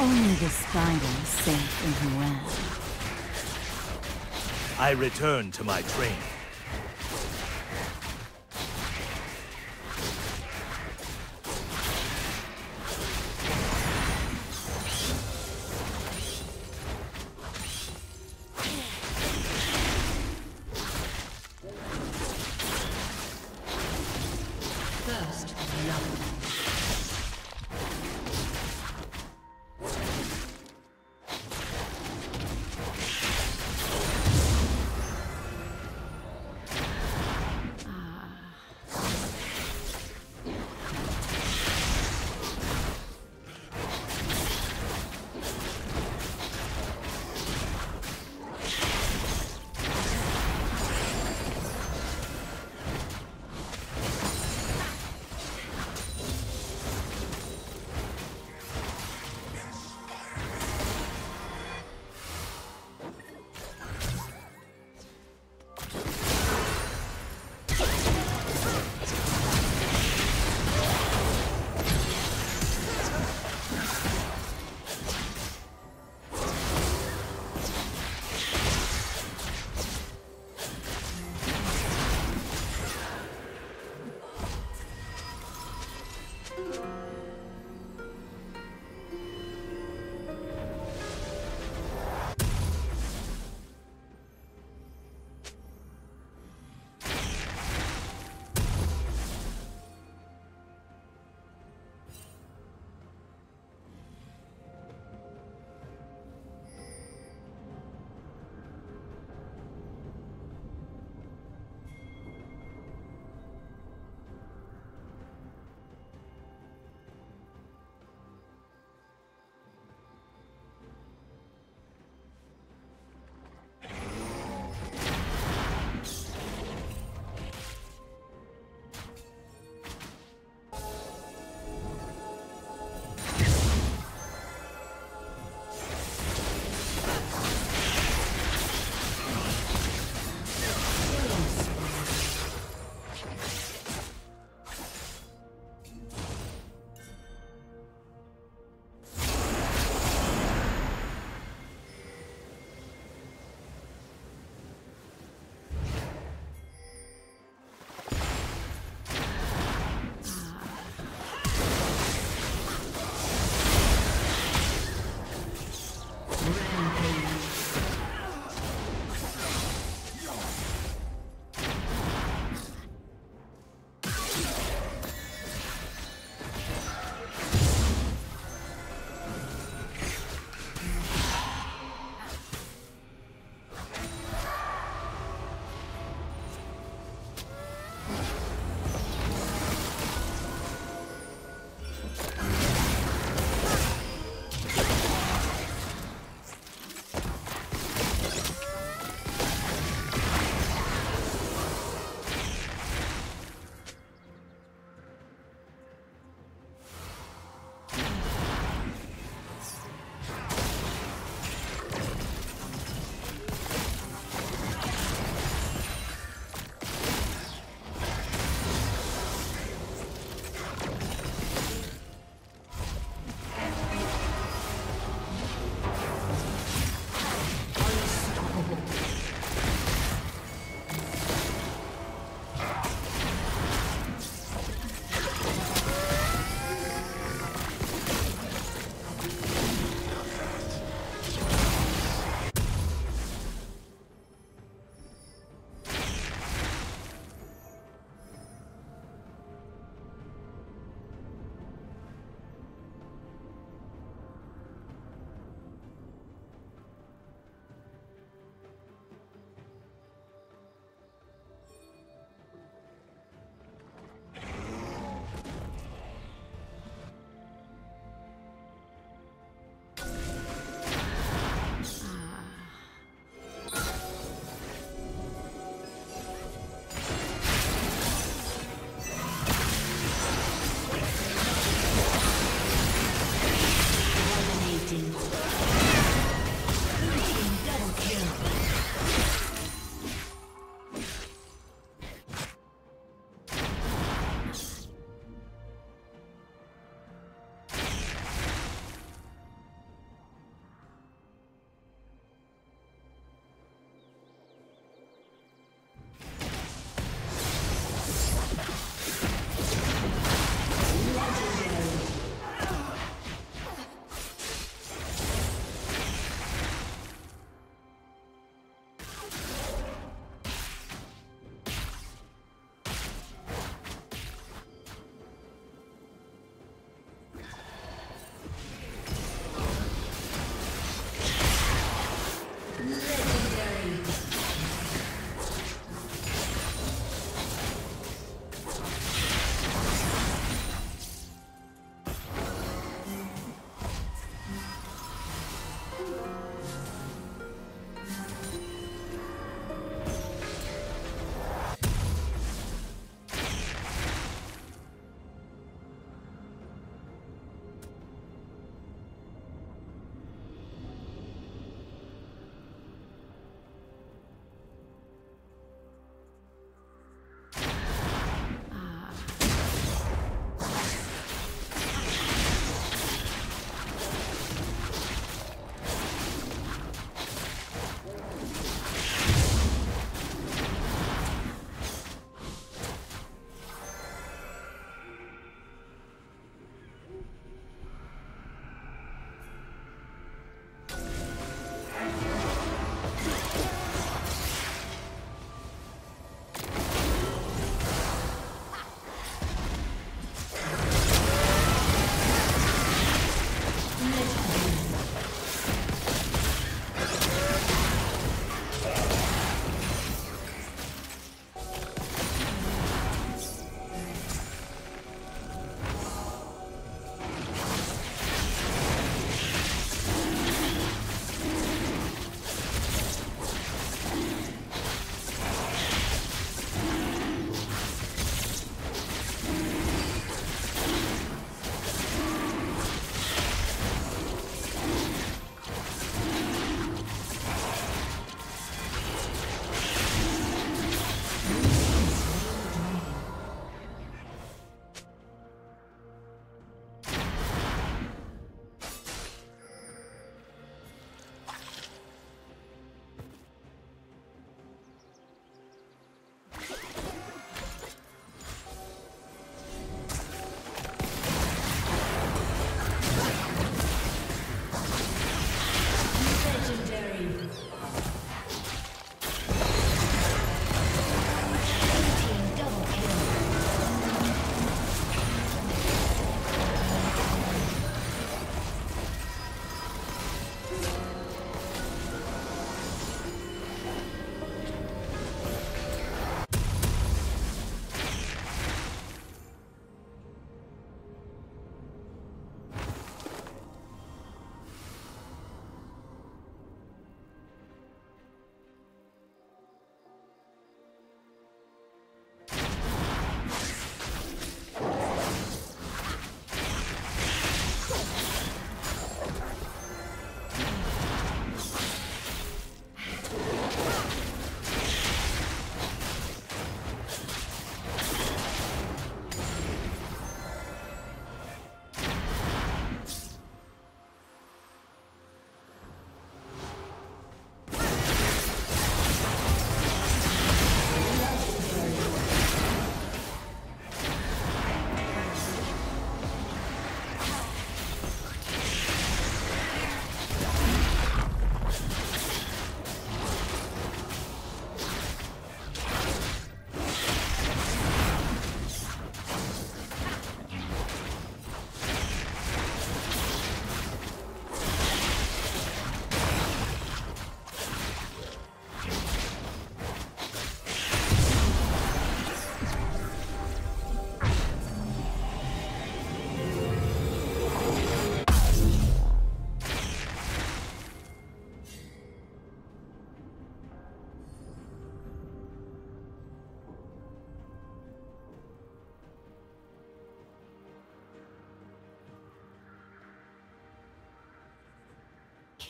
Only the spider is safe in her web. I return to my train.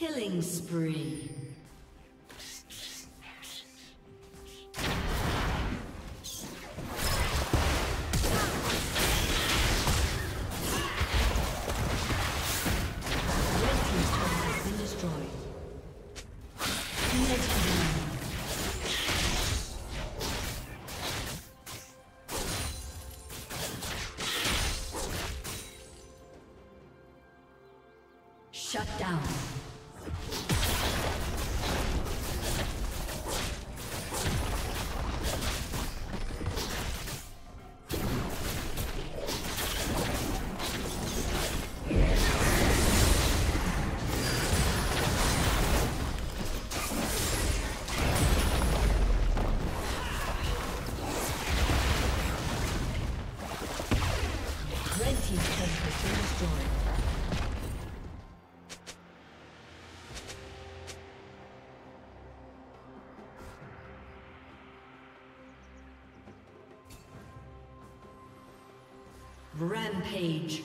Killing spree. Shut down. Rampage.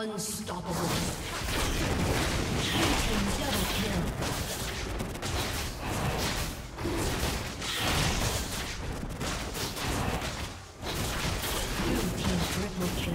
Unstoppable. Double kill.